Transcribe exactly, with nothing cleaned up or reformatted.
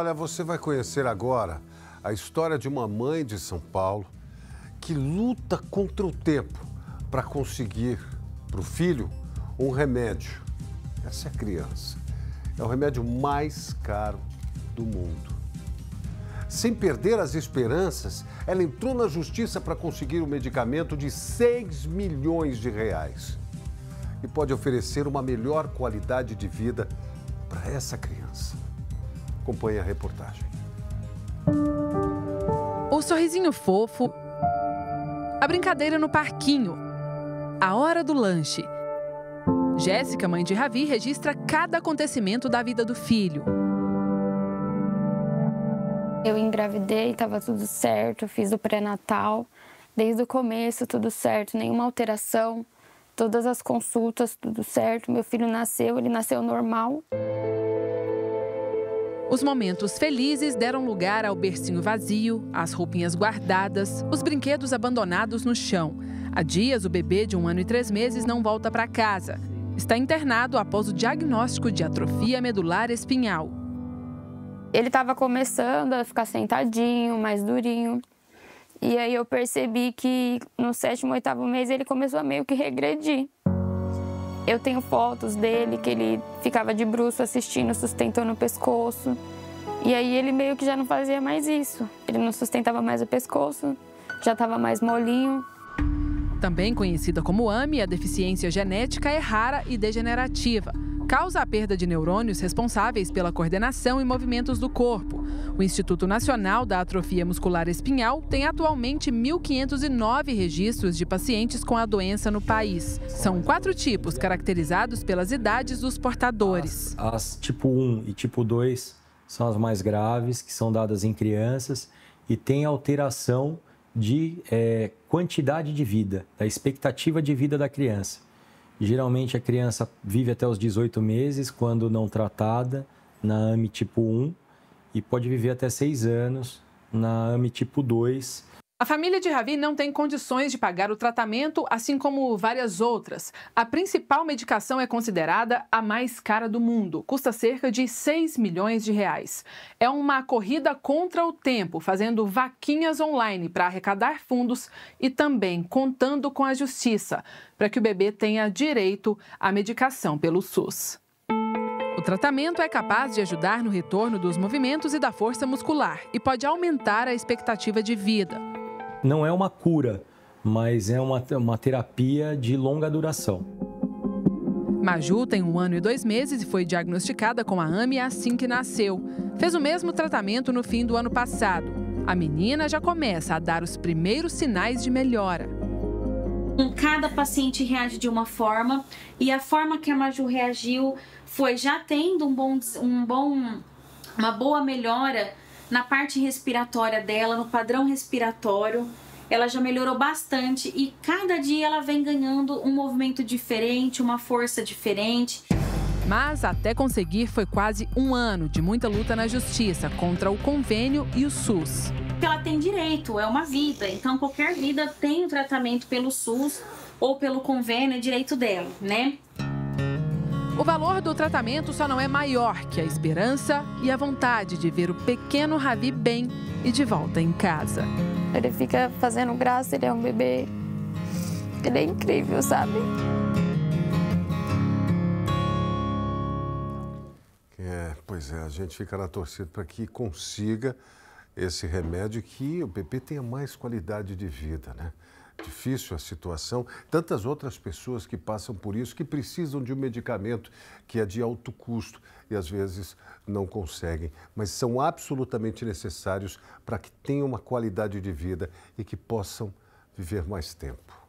Olha, você vai conhecer agora a história de uma mãe de São Paulo que luta contra o tempo para conseguir para o filho um remédio. Essa é a criança. É o remédio mais caro do mundo. Sem perder as esperanças, ela entrou na justiça para conseguir um medicamento de seis milhões de reais e pode oferecer uma melhor qualidade de vida para essa criança. Acompanhe a reportagem. O sorrisinho fofo, a brincadeira no parquinho, a hora do lanche. Jéssica, mãe de Ravi, registra cada acontecimento da vida do filho. Eu engravidei, estava tudo certo, fiz o pré-natal. Desde o começo, tudo certo, nenhuma alteração. Todas as consultas, tudo certo. Meu filho nasceu, ele nasceu normal. Os momentos felizes deram lugar ao bercinho vazio, às roupinhas guardadas, os brinquedos abandonados no chão. Há dias, o bebê de um ano e três meses não volta para casa. Está internado após o diagnóstico de atrofia medular espinhal. Ele estava começando a ficar sentadinho, mais durinho. E aí eu percebi que no sétimo, oitavo mês ele começou a meio que regredir. Eu tenho fotos dele que ele ficava de bruço assistindo, sustentando o pescoço. E aí ele meio que já não fazia mais isso. Ele não sustentava mais o pescoço, já estava mais molinho. Também conhecida como A M E, a deficiência genética é rara e degenerativa. Causa a perda de neurônios responsáveis pela coordenação e movimentos do corpo. O Instituto Nacional da Atrofia Muscular Espinhal tem atualmente mil quinhentos e nove registros de pacientes com a doença no país. São quatro tipos, caracterizados pelas idades dos portadores. As, as tipo um e tipo dois são as mais graves, que são dadas em crianças e têm alteração de é, quantidade de vida, da expectativa de vida da criança. Geralmente, a criança vive até os dezoito meses, quando não tratada, na A M E tipo um, e pode viver até seis anos na A M E tipo dois. A família de Ravi não tem condições de pagar o tratamento, assim como várias outras. A principal medicação é considerada a mais cara do mundo. Custa cerca de seis milhões de reais. É uma corrida contra o tempo, fazendo vaquinhas online para arrecadar fundos e também contando com a justiça para que o bebê tenha direito à medicação pelo SUS. O tratamento é capaz de ajudar no retorno dos movimentos e da força muscular e pode aumentar a expectativa de vida. Não é uma cura, mas é uma, uma terapia de longa duração. Maju tem um ano e dois meses e foi diagnosticada com a A M E assim que nasceu. Fez o mesmo tratamento no fim do ano passado. A menina já começa a dar os primeiros sinais de melhora. Cada paciente reage de uma forma e a forma que a Maju reagiu foi já tendo um bom, um bom, uma boa melhora na parte respiratória dela, no padrão respiratório. Ela já melhorou bastante e cada dia ela vem ganhando um movimento diferente, uma força diferente. Mas até conseguir foi quase um ano de muita luta na justiça contra o convênio e o SUS. Ela tem direito, é uma vida, então qualquer vida tem um tratamento pelo SUS ou pelo convênio, é direito dela, né? O valor do tratamento só não é maior que a esperança e a vontade de ver o pequeno Ravi bem e de volta em casa. Ele fica fazendo graça, ele é um bebê, ele é incrível, sabe? É, pois é, a gente fica na torcida para que consiga esse remédio, que o bebê tenha mais qualidade de vida, né? Difícil a situação, tantas outras pessoas que passam por isso, que precisam de um medicamento que é de alto custo e às vezes não conseguem, mas são absolutamente necessários para que tenham uma qualidade de vida e que possam viver mais tempo.